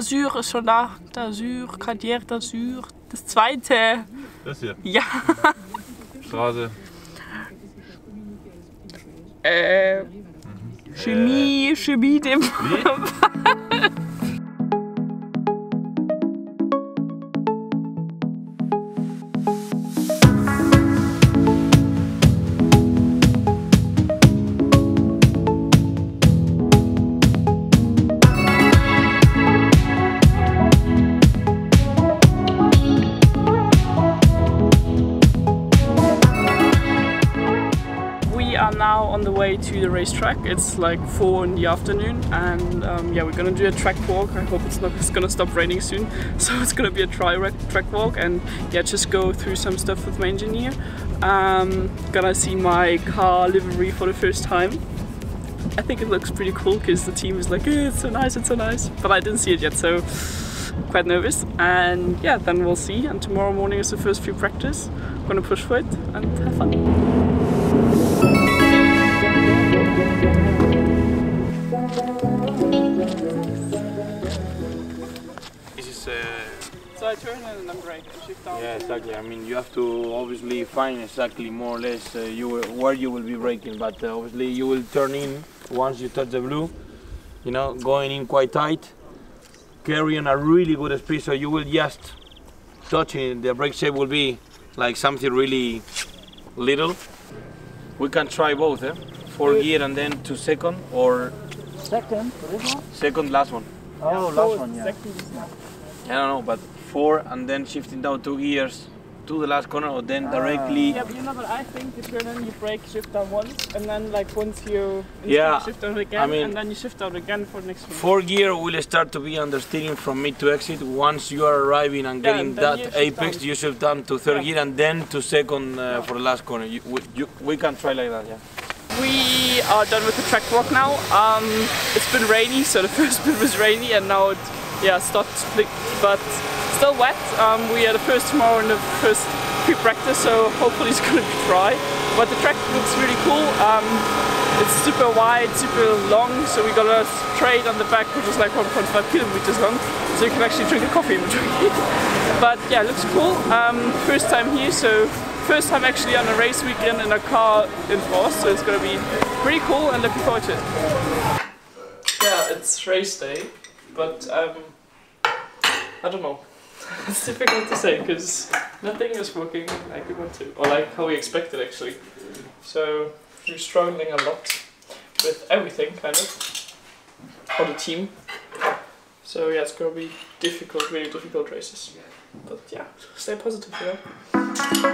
d'Azur ist schon da. D'Azur, Cartier d'Azur. Das zweite. Das hier? Ja. Straße. Chemie, dem. Now on the way to the racetrack. It's like 4 in the afternoon, and yeah, we're gonna do a track walk. I hope it's gonna stop raining soon. So it's gonna be a track walk, and yeah, just go through some stuff with my engineer. Gonna see my car livery for the first time. I think it looks pretty cool because the team is like, eh, it's so nice, but I didn't see it yet, so quite nervous. And yeah, then we'll see. And tomorrow morning is the first free practice. I'm gonna push for it and have fun. This is so I turn and then brake and shift down. Yeah, exactly. I mean, you have to obviously find exactly more or less where you will be braking, but obviously you will turn in once you touch the blue, you know, going in quite tight, carrying a really good speed, so you will just touch it. The brake shape will be like something really little. We can try both, eh? 4 gear and then to second or second, second last one. Oh, last one, yeah. I don't know, but 4 and then shifting down 2 gears to the last corner, or then directly. Yeah, but you know what I think? You turn in, you brake, shift down once, and then like once you shift down again, I mean, and then you shift down again for the next one. 4 gear will start to be understeering from mid to exit. Once you are arriving and getting that apex, you shift down to 3rd gear and then to 2nd for the last corner. We can try like that, yeah. We are done with the track walk now. It's been rainy, so the first bit was rainy and now it stopped, but still wet. We are the first tomorrow in the first pre-practice, so hopefully it's gonna be dry. But the track looks really cool. It's super wide, super long, so we got a straight on the back, which is like 1.5 kilometers long, so you can actually drink a coffee in between. But yeah, it looks cool. First time here, so first time actually on a race weekend in a car in Forst, so it's gonna be pretty cool and looking forward to it. Yeah, it's race day, but I don't know. It's difficult to say because nothing is working like we want to, or like how we expected actually. So we're struggling a lot with everything kind of for the team. So yeah, it's gonna be difficult, really difficult races. But yeah, stay positive, you know.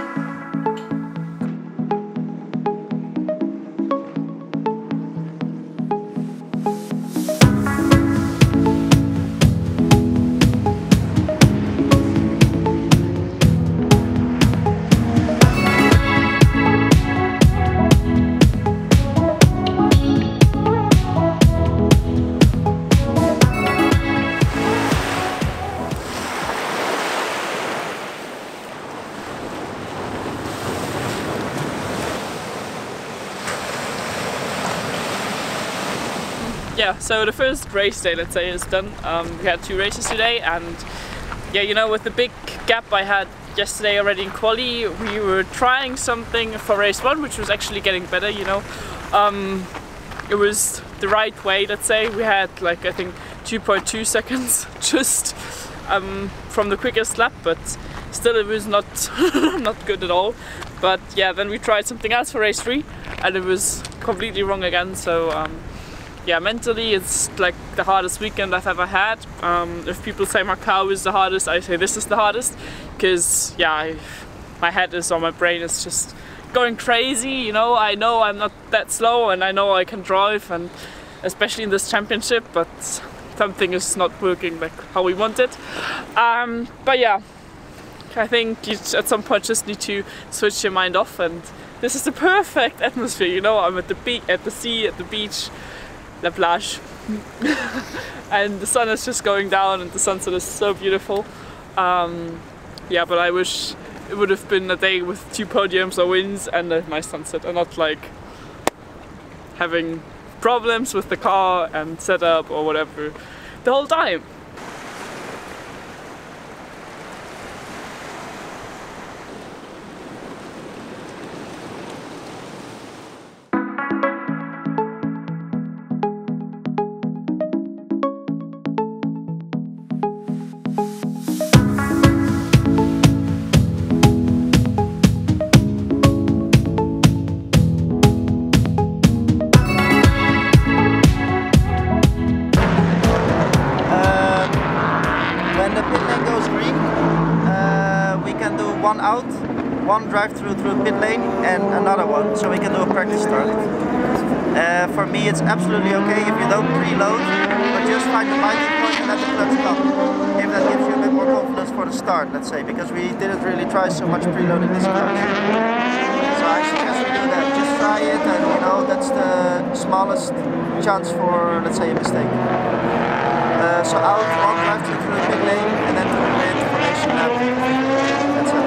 Yeah, so the first race day, let's say, is done. We had 2 races today, and yeah, you know, with the big gap I had yesterday already in quali, we were trying something for race 1, which was actually getting better, you know. It was the right way, let's say. We had like, I think, 2.2 seconds just from the quickest lap, but still it was not not good at all. But yeah, then we tried something else for race 3, and it was completely wrong again, so yeah, mentally it's like the hardest weekend I've ever had. If people say my car is the hardest, I say this is the hardest, because yeah, my head is, or my brain is just going crazy, you know I'm not that slow and I know I can drive, and especially in this championship, but something is not working like how we want it. But yeah, I think you at some point just need to switch your mind off, and this is the perfect atmosphere, you know, I'm at the sea, at the beach, La Plage, and the sun is just going down and the sunset is so beautiful. Yeah, but I wish it would have been a day with 2 podiums or wins and a nice sunset, and not like having problems with the car and setup or whatever the whole time. the pit lane goes green, we can do one out, one drive through pit lane and another one, so we can do a practice start. For me it's absolutely okay if you don't preload, but just find the biting point and let the clutch stop. If that gives you a bit more confidence for the start, let's say, because we didn't really try so much preloading this clutch. So I suggest we do that, just try it, and you know, that's the smallest chance for, let's say, a mistake. So out, one drive through the pit lane and then to the grid formation lap, etc.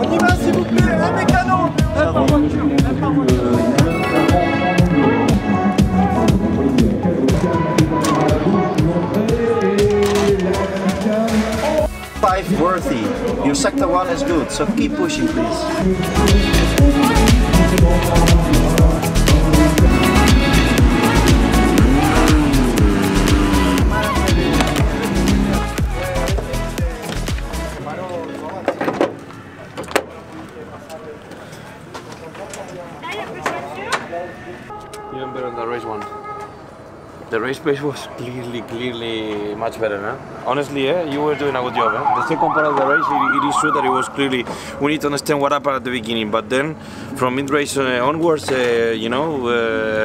On y va s'il vous plaît, un mécano, même par voiture, même par voiture. Five worthy, your sector one is good, so keep pushing please. Even better than race one. The race pace was clearly much better, huh? Honestly, you were doing a good job, huh? The second part of the race, it is true that it was clearly, we need to understand what happened at the beginning, but then from mid-race onwards, you know,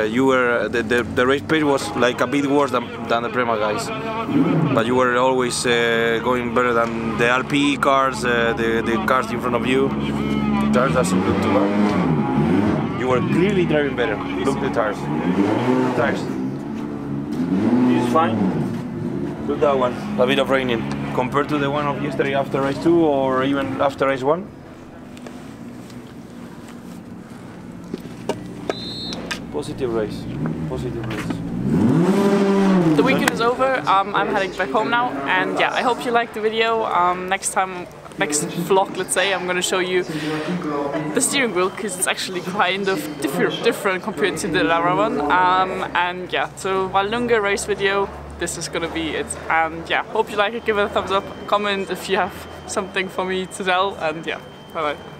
you were, the race pace was like a bit worse than the Prema guys, but you were always going better than the LPE cars, the cars in front of you. That doesn't look too bad. You were clearly driving better. Look at the tires. It's fine. Look that one. A bit of raining. Compared to the one of yesterday after race 2 or even after race 1? Positive race. The weekend is over. I'm heading back home now. And yeah, I hope you liked the video. Next vlog, let's say, I'm gonna show you the steering wheel because it's actually kind of different compared to the Lara one. And yeah, so a longer race video, this is gonna be it. And yeah, hope you like it, give it a thumbs up, comment if you have something for me to tell, and yeah, bye bye.